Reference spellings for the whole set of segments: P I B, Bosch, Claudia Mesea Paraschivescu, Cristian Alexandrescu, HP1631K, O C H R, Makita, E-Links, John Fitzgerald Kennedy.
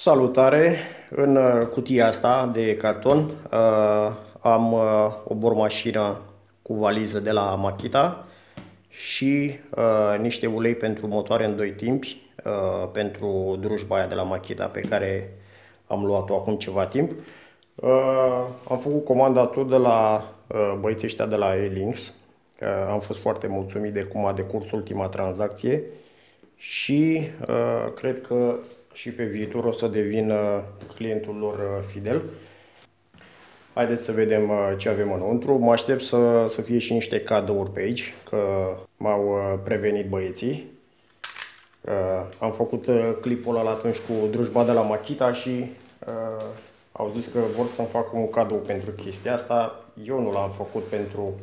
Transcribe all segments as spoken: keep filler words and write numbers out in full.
Salutare! În cutia asta de carton am o bormașină cu valiză de la Makita și niște ulei pentru motoare în doi timpi pentru drujba aia de la Makita pe care am luat-o acum ceva timp. Am făcut comanda tot de la băieții ăștia de la E-Links. Am fost foarte mulțumit de cum a decurs ultima tranzacție și cred că și pe viitor o să devin clientul lor fidel. Haideți să vedem ce avem înăuntru. Mă aștept să, să fie și niște cadouri pe aici, că m-au prevenit băieții. Am făcut clipul ăla atunci cu drujba de la Makita și au zis că vor să-mi facă un cadou pentru chestia asta. Eu nu l-am făcut pentru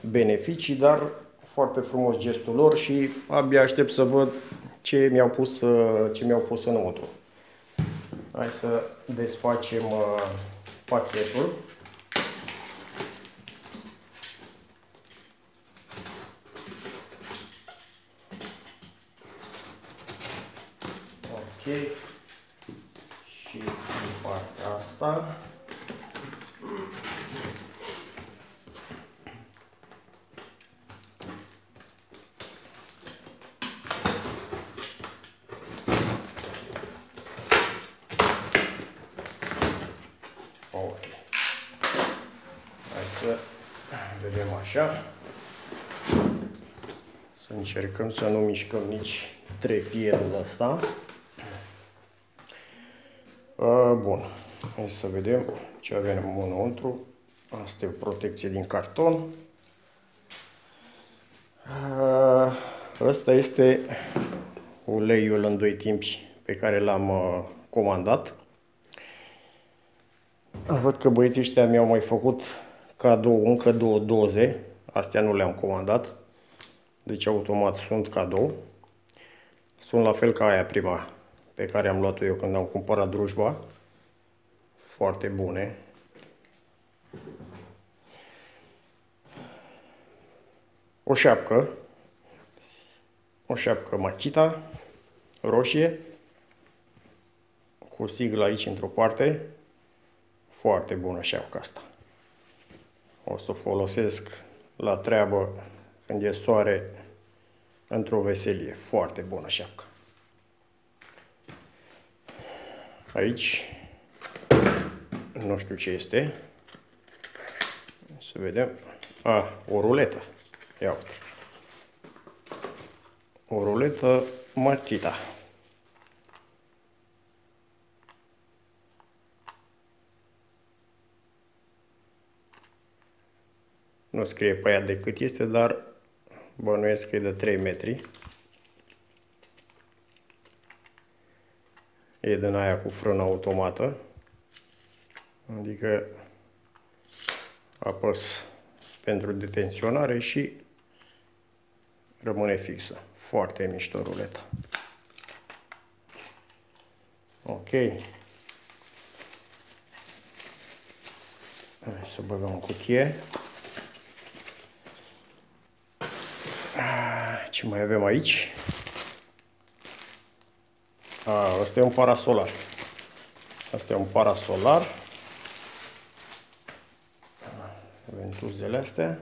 beneficii, dar foarte frumos gestul lor și abia aștept să văd ce mi-au pus, ce mi-au pus înăuntru. Hai să desfacem pachetul. Ok. Și din partea asta. Să vedem așa, să încercăm să nu mișcăm nici trepierul ăsta. Bun, hai să vedem ce avem înăuntru. Asta e o protecție din carton. Ăsta este uleiul în doi timpi pe care l-am comandat. Văd că băieții ăștia mi-au mai făcut cadou încă două doze, astea nu le-am comandat, deci automat sunt cadou. Sunt la fel ca aia prima pe care am luat-o eu când am cumpărat drujba, foarte bune. O șapcă, o șapcă Makita, roșie, cu sigla aici într-o parte, foarte bună șapca asta. O să o folosesc la treabă când e soare într-o veselie. Foarte bună șapcă. Aici nu știu ce este. Să vedem. A, o ruletă. Ia uite. O ruletă Makita. Nu scrie pe ea de cât este, dar bănuiesc că e de trei metri. E din aia cu frână automată. Adică apăs pentru detenționare și rămâne fixă. Foarte mișto ruleta. Ok. Hai să o băgăm în cutie. Ce mai avem aici? A, asta e un parasolar. Asta e un parasolar. Ventuzele astea.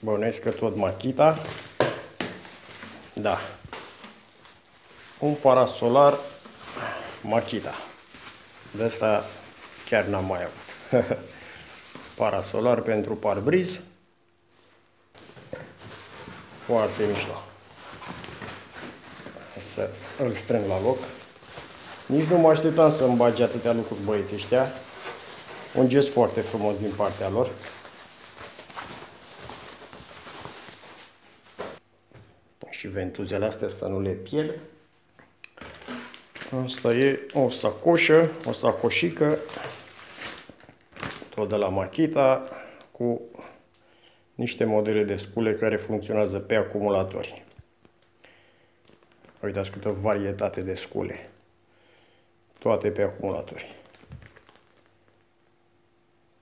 Bănuiesc că tot Makita. Da. Un parasolar Makita. De asta chiar n-am mai avut. Parasolar pentru parbriz. Foarte mișto. Hai să îl strâng la loc. Nici nu mă așteptam să-mi bage atâtea lucruri băieții ăștia. Un gest foarte frumos din partea lor. Și ventuzele astea să nu le pierd. Asta e o sacoșă, o sacoșică. Tot de la Makita cu niște modele de scule care funcționează pe acumulatori. Uitați câtă varietate de scule. Toate pe acumulatori.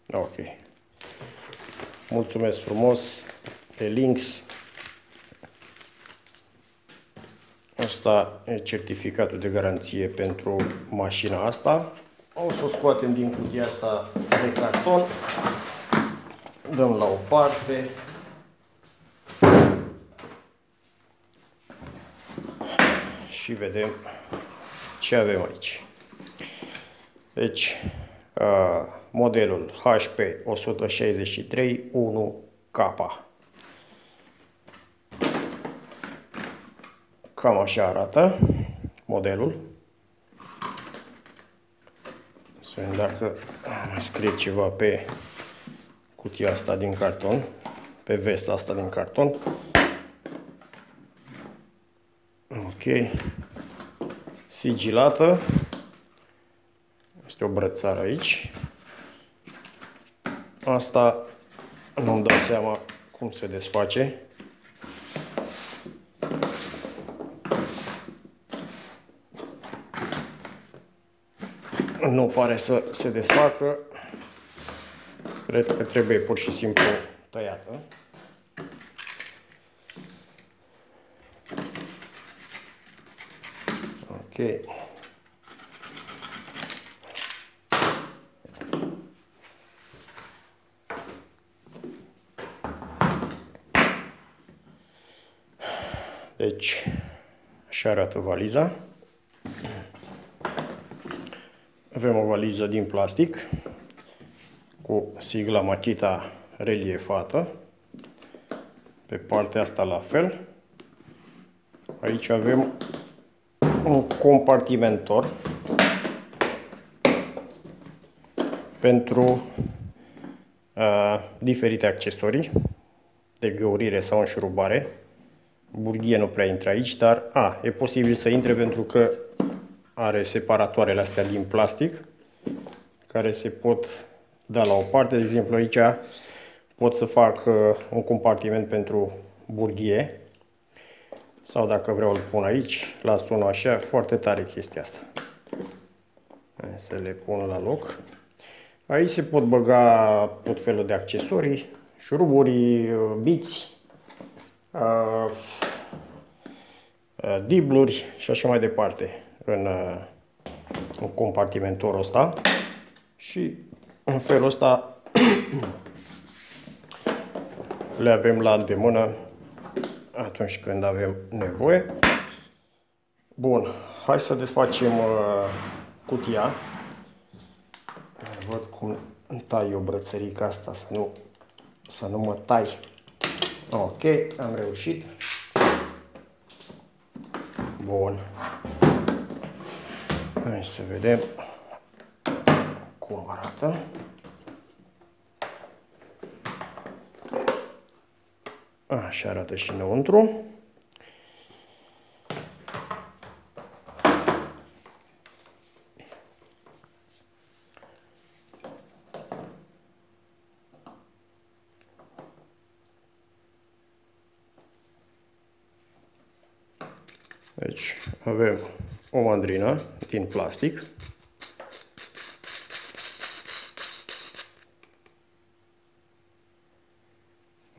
Ok. Mulțumesc frumos. E-Links. asta certificatul de garanție pentru mașina asta. O să o scoatem din cutia asta de carton. Dăm la o parte. Și vedem ce avem aici. Deci, modelul H P unu șase trei unu K. Cam așa arată modelul. Să vedem dacă mai scrie ceva pe cutia asta din carton, pe vesta asta din carton. Ok. Sigilată. Este o brățară aici. Asta nu-mi dau seama cum se desface. Nu pare să se desfacă. Cred că trebuie pur și simplu tăiată. Ok. Deci, așa arată valiza. Avem o valiză din plastic cu sigla Makita reliefată. Pe partea asta la fel. Aici avem un compartimentor pentru uh, diferite accesorii de găurire sau înșurubare. Burghie nu prea intră aici, dar a, e posibil să intre pentru că are separatoarele astea din plastic care se pot da la o parte. De exemplu, aici pot să fac uh, un compartiment pentru burghie. Sau dacă vreau îl pun aici, las unul așa, foarte tare chestia asta. Hai să le pun la loc. Aici se pot băga tot felul de accesorii, șuruburi, biți, dibluri și așa mai departe în, în compartimentorul ăsta. Și în felul ăsta le avem la îndemână atunci când avem nevoie. Bun, hai să desfacem uh, cutia. Văd cum îmi tai eu brățărica asta, să nu, să nu mă tai. Ok, am reușit. Bun. Hai să vedem cum arată. Așa arată și înăuntru. Deci avem o mandrină din plastic.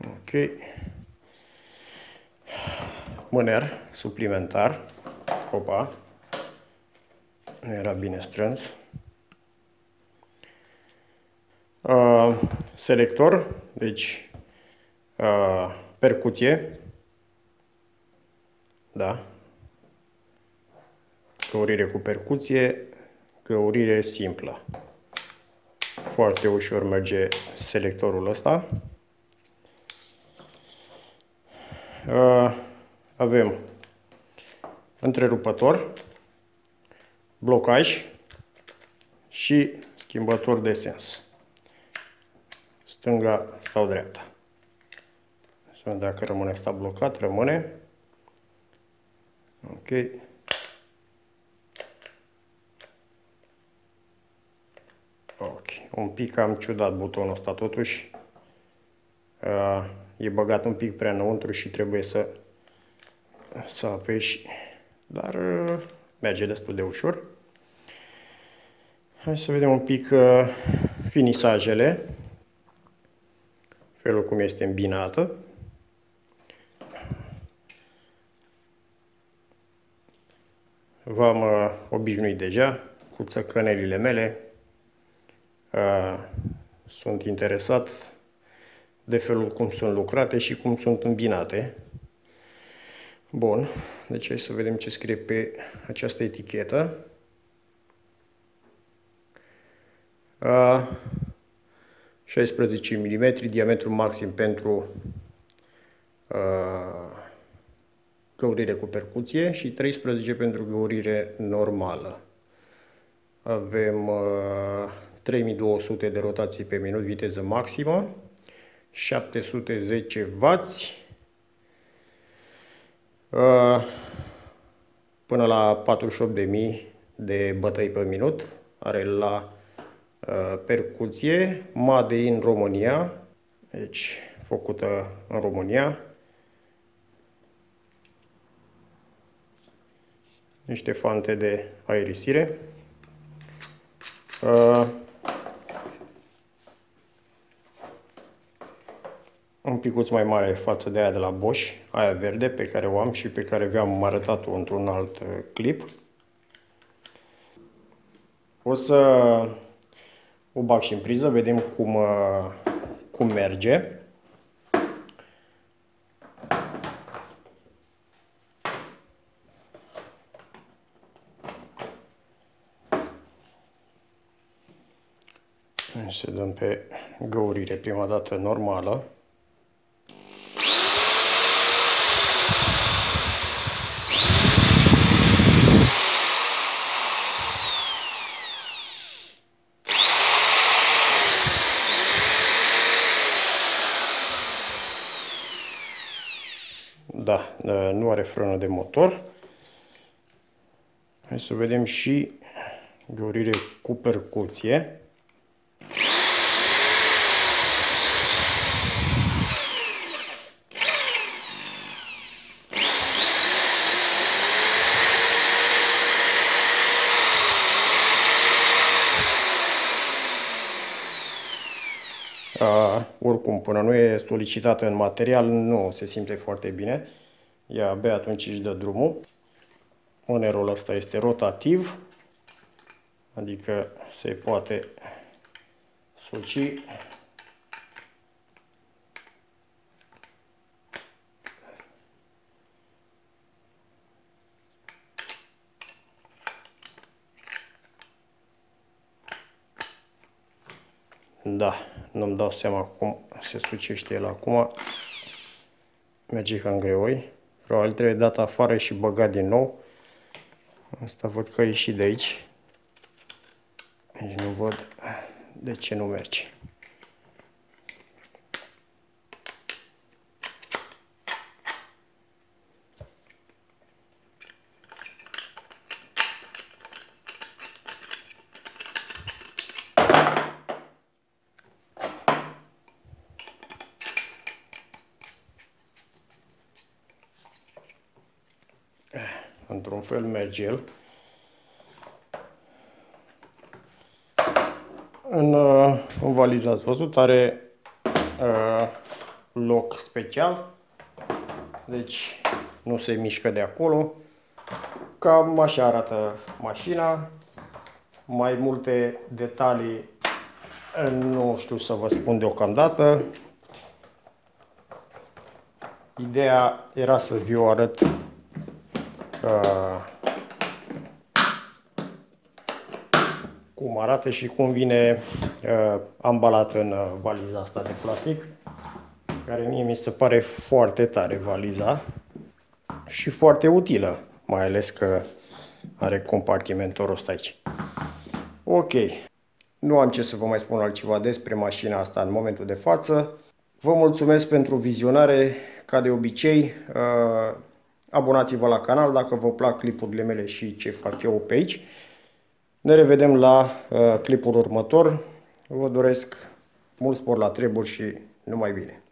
Ok. Mâner suplimentar, opa, nu era bine strâns. Uh, selector, deci uh, percuție, da, găurire cu percuție, găurire simplă. Foarte ușor merge selectorul ăsta. Uh, Avem întrerupător, blocaj și schimbător de sens. Stânga sau dreapta. Să vedem dacă rămâne asta blocat, rămâne. Ok. Ok. Un pic am ciudat butonul ăsta totuși. E băgat un pic prea înăuntru și trebuie să să apeși, dar merge destul de ușor. Hai să vedem un pic finisajele, felul cum este îmbinată. V-am uh, obișnuit deja cu țăcănelile mele. Uh, sunt interesat de felul cum sunt lucrate și cum sunt îmbinate. Bun, deci hai să vedem ce scrie pe această etichetă. Uh, șaisprezece milimetri, diametru maxim pentru uh, găurire cu percuție și treisprezece pentru găurire normală. Avem uh, trei mii două sute de rotații pe minut, viteză maximă, șapte sute zece wați, uh, până la patruzeci și opt de mii de bătăi pe minut, are la uh, percuție, made in România, deci făcută în România. Niște fante de aerisire. Uh, un picuț mai mare față de aia de la Bosch, aia verde pe care o am și pe care v-am arătat-o într-un alt clip. O să o bag și în priză, vedem cum, uh, cum merge. Să dăm pe găurire prima dată normală. Da, nu are frână de motor. Hai să vedem și găurire cu percuție. Uh, oricum, până nu e solicitată în material, nu se simte foarte bine. Ea abia atunci își dă drumul. Monerul ăsta este rotativ, adică se poate suci. Da, nu-mi dau seama cum se sucește el acum. Merge ca în greoi. Probabil trebuie dat afară și băgat din nou. Asta văd că e și de aici. Aici nu văd de ce nu merge. Într-un fel merge el. În, în valiză ați văzut, are uh, loc special, deci nu se mișcă de acolo. Cam așa arată mașina. Mai multe detalii nu știu să vă spun deocamdată. Ideea era să vi-o arăt cum arată și cum vine uh, ambalat în uh, valiza asta de plastic, care mie mi se pare foarte tare valiza și foarte utilă, mai ales că are compartimentul ăsta aici. Ok, nu am ce să vă mai spun altceva despre mașina asta în momentul de față. Vă mulțumesc pentru vizionare, ca de obicei. Uh, Abonați-vă la canal dacă vă plac clipurile mele și ce fac eu pe aici. Ne revedem la uh, clipul următor. Vă doresc mult spor la treburi și numai bine!